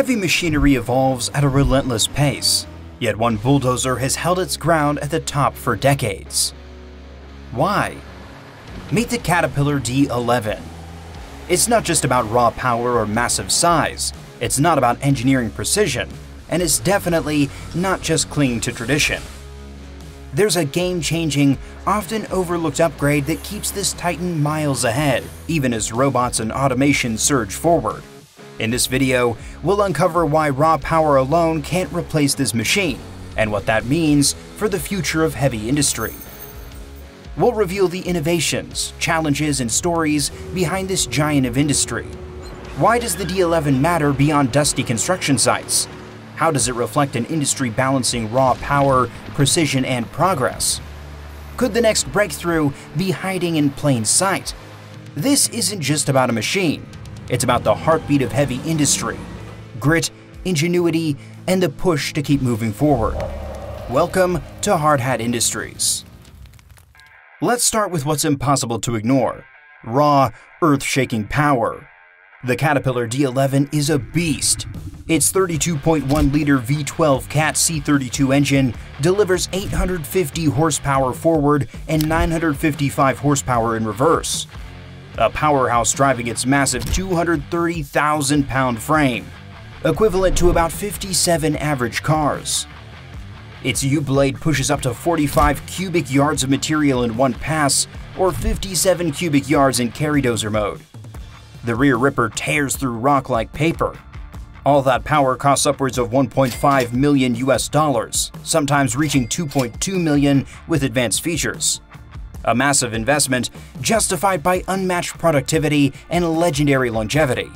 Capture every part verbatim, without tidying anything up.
Heavy machinery evolves at a relentless pace, yet one bulldozer has held its ground at the top for decades. Why? Meet the Caterpillar D eleven. It's not just about raw power or massive size, it's not about engineering precision, and it's definitely not just clinging to tradition. There's a game-changing, often overlooked upgrade that keeps this Titan miles ahead, even as robots and automation surge forward. In this video, we'll uncover why raw power alone can't replace this machine, and what that means for the future of heavy industry. We'll reveal the innovations, challenges, and stories behind this giant of industry. Why does the D eleven matter beyond dusty construction sites? How does it reflect an industry balancing raw power, precision, and progress? Could the next breakthrough be hiding in plain sight? This isn't just about a machine. It's about the heartbeat of heavy industry, grit, ingenuity, and the push to keep moving forward. Welcome to Hard Hat Industries. Let's start with what's impossible to ignore: raw, earth-shaking power. The Caterpillar D eleven is a beast. Its thirty-two point one liter V twelve Cat C thirty-two engine delivers eight hundred fifty horsepower forward and nine hundred fifty-five horsepower in reverse. A powerhouse driving its massive two hundred thirty thousand pound frame, equivalent to about fifty-seven average cars. Its U-blade pushes up to forty-five cubic yards of material in one pass, or fifty-seven cubic yards in carry dozer mode. The rear ripper tears through rock like paper. All that power costs upwards of one point five million U S dollars, sometimes reaching two point two million with advanced features. A massive investment justified by unmatched productivity and legendary longevity.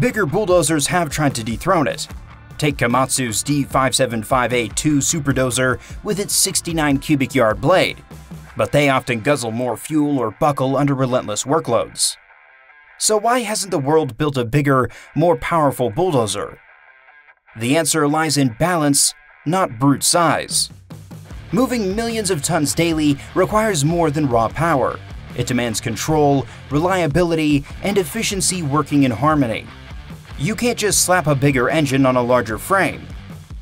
Bigger bulldozers have tried to dethrone it. Take Komatsu's D five seven five A two Superdozer with its sixty-nine cubic yard blade, but they often guzzle more fuel or buckle under relentless workloads. So why hasn't the world built a bigger, more powerful bulldozer? The answer lies in balance, not brute size. Moving millions of tons daily requires more than raw power. It demands control, reliability, and efficiency working in harmony. You can't just slap a bigger engine on a larger frame.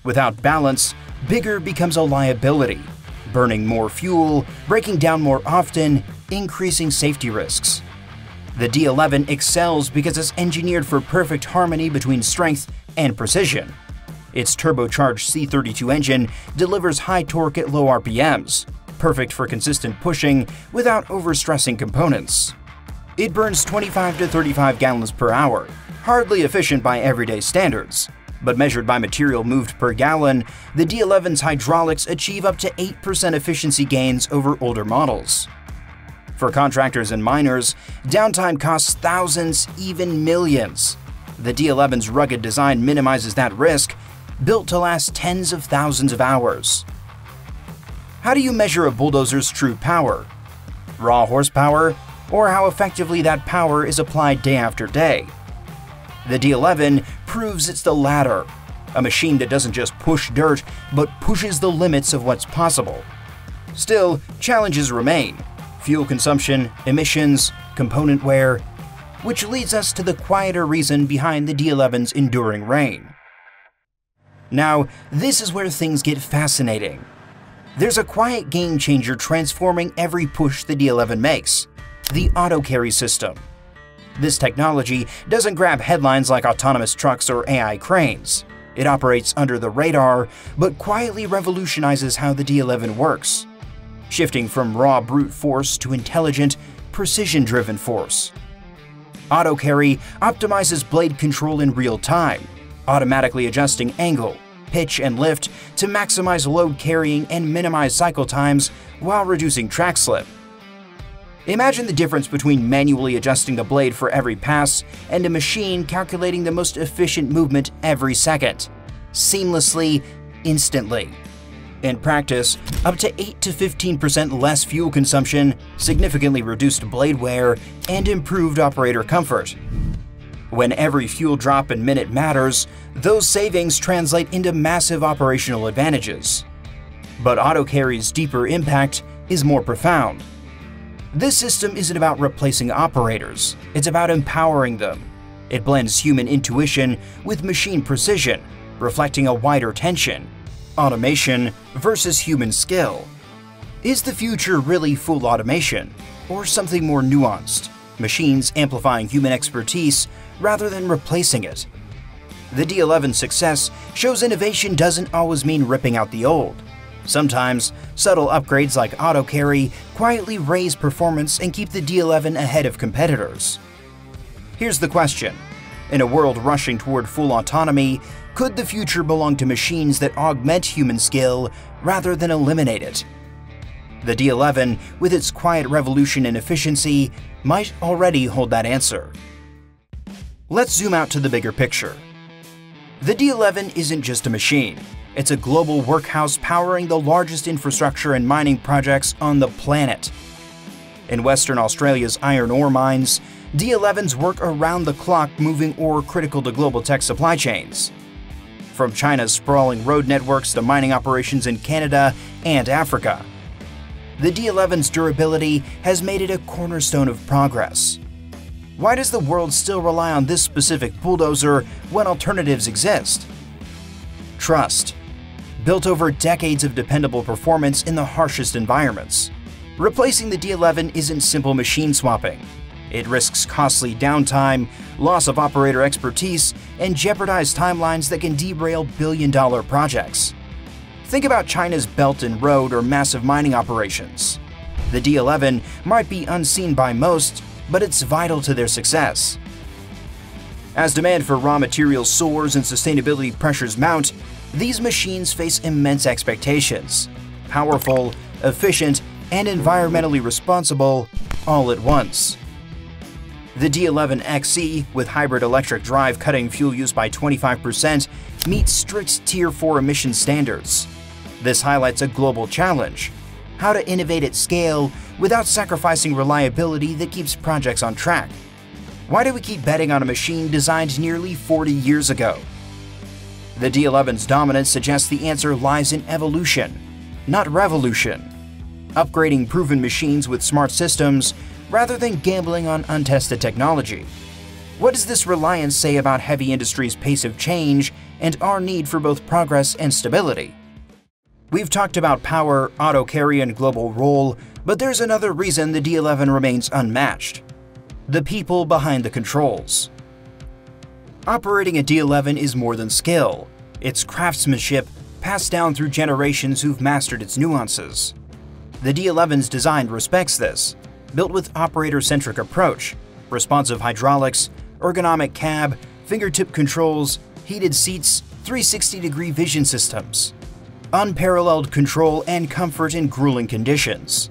Without balance, bigger becomes a liability, burning more fuel, breaking down more often, increasing safety risks. The D eleven excels because it's engineered for perfect harmony between strength and precision. Its turbocharged C thirty-two engine delivers high torque at low R P Ms, perfect for consistent pushing without overstressing components. It burns twenty-five to thirty-five gallons per hour, hardly efficient by everyday standards, but measured by material moved per gallon, the D eleven's hydraulics achieve up to eight percent efficiency gains over older models. For contractors and miners, downtime costs thousands, even millions. The D eleven's rugged design minimizes that risk, built to last tens of thousands of hours. How do you measure a bulldozer's true power? Raw horsepower, or how effectively that power is applied day after day? The D eleven proves it's the latter, a machine that doesn't just push dirt, but pushes the limits of what's possible. Still, challenges remain: fuel consumption, emissions, component wear, which leads us to the quieter reason behind the D eleven's enduring reign. Now, this is where things get fascinating. There's a quiet game changer transforming every push the D eleven makes: the AutoCarry system. This technology doesn't grab headlines like autonomous trucks or A I cranes. It operates under the radar, but quietly revolutionizes how the D eleven works, shifting from raw brute force to intelligent, precision-driven force. AutoCarry optimizes blade control in real time, automatically adjusting angle, pitch, and lift to maximize load carrying and minimize cycle times while reducing track slip. Imagine the difference between manually adjusting the blade for every pass and a machine calculating the most efficient movement every second, seamlessly, instantly. In practice, up to eight to fifteen percent less fuel consumption, significantly reduced blade wear, and improved operator comfort. When every fuel drop and minute matters, those savings translate into massive operational advantages. But AutoCarry's deeper impact is more profound. This system isn't about replacing operators, it's about empowering them. It blends human intuition with machine precision, reflecting a wider tension. Automation versus human skill. Is the future really full automation, or something more nuanced? Machines amplifying human expertise rather than replacing it. The D eleven success shows innovation doesn't always mean ripping out the old. Sometimes, subtle upgrades like AutoCarry quietly raise performance and keep the D eleven ahead of competitors. Here's the question. In a world rushing toward full autonomy, could the future belong to machines that augment human skill rather than eliminate it? The D eleven, with its quiet revolution in efficiency, might already hold that answer. Let's zoom out to the bigger picture. The D eleven isn't just a machine. It's a global workhouse powering the largest infrastructure and mining projects on the planet. In Western Australia's iron ore mines, D elevens work around the clock moving ore critical to global tech supply chains. From China's sprawling road networks to mining operations in Canada and Africa, the D eleven's durability has made it a cornerstone of progress. Why does the world still rely on this specific bulldozer when alternatives exist? Trust. Built over decades of dependable performance in the harshest environments, replacing the D eleven isn't simple machine swapping. It risks costly downtime, loss of operator expertise, and jeopardized timelines that can derail billion-dollar projects. Think about China's Belt and Road or massive mining operations. The D eleven might be unseen by most, but it's vital to their success. As demand for raw materials soars and sustainability pressures mount, these machines face immense expectations. Powerful, efficient, and environmentally responsible all at once. The D eleven X E, with hybrid electric drive cutting fuel use by twenty-five percent, meets strict Tier four emission standards. This highlights a global challenge: how to innovate at scale without sacrificing reliability that keeps projects on track. Why do we keep betting on a machine designed nearly forty years ago? The D eleven's dominance suggests the answer lies in evolution, not revolution. Upgrading proven machines with smart systems rather than gambling on untested technology. What does this reliance say about heavy industry's pace of change and our need for both progress and stability? We've talked about power, AutoCarry, and global role, but there's another reason the D eleven remains unmatched. The people behind the controls. Operating a D eleven is more than skill. It's craftsmanship passed down through generations who've mastered its nuances. The D eleven's design respects this, built with operator-centric approach, responsive hydraulics, ergonomic cab, fingertip controls, heated seats, three sixty degree vision systems. Unparalleled control and comfort in grueling conditions.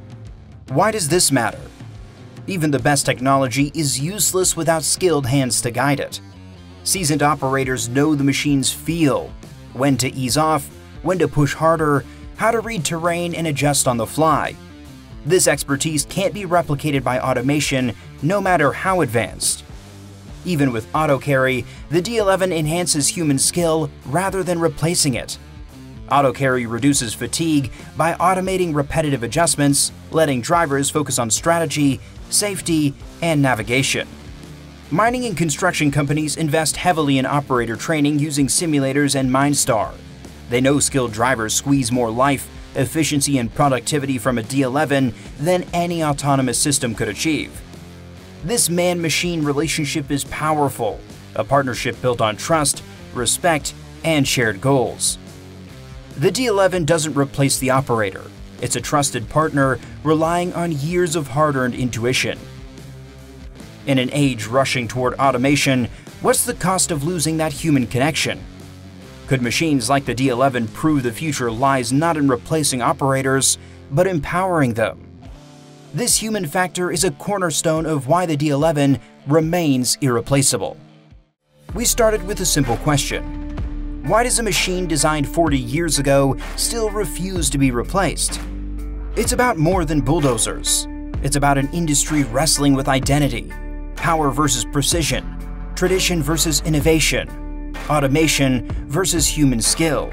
Why does this matter? Even the best technology is useless without skilled hands to guide it. Seasoned operators know the machine's feel, when to ease off, when to push harder, how to read terrain and adjust on the fly. This expertise can't be replicated by automation, no matter how advanced. Even with AutoCarry, the D eleven enhances human skill rather than replacing it. AutoCarry reduces fatigue by automating repetitive adjustments, letting drivers focus on strategy, safety, and navigation. Mining and construction companies invest heavily in operator training using simulators and MineStar. They know skilled drivers squeeze more life, efficiency, and productivity from a D eleven than any autonomous system could achieve. This man-machine relationship is powerful, a partnership built on trust, respect, and shared goals. The D eleven doesn't replace the operator. It's a trusted partner relying on years of hard-earned intuition. In an age rushing toward automation, what's the cost of losing that human connection? Could machines like the D eleven prove the future lies not in replacing operators, but empowering them? This human factor is a cornerstone of why the D eleven remains irreplaceable. We started with a simple question. Why does a machine designed forty years ago still refuse to be replaced? It's about more than bulldozers. It's about an industry wrestling with identity, power versus precision, tradition versus innovation, automation versus human skill.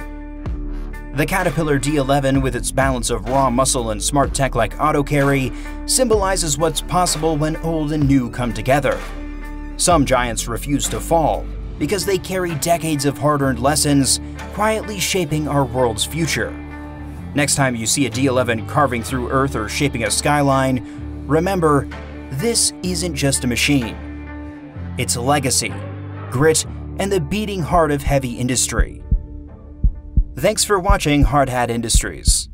The Caterpillar D eleven, with its balance of raw muscle and smart tech like AutoCarry, symbolizes what's possible when old and new come together. Some giants refuse to fall because they carry decades of hard-earned lessons quietly shaping our world's future. Next time you see a D eleven carving through Earth or shaping a skyline, remember, this isn't just a machine. It's legacy, grit, and the beating heart of heavy industry. Thanks for watching Hard Hat Industries.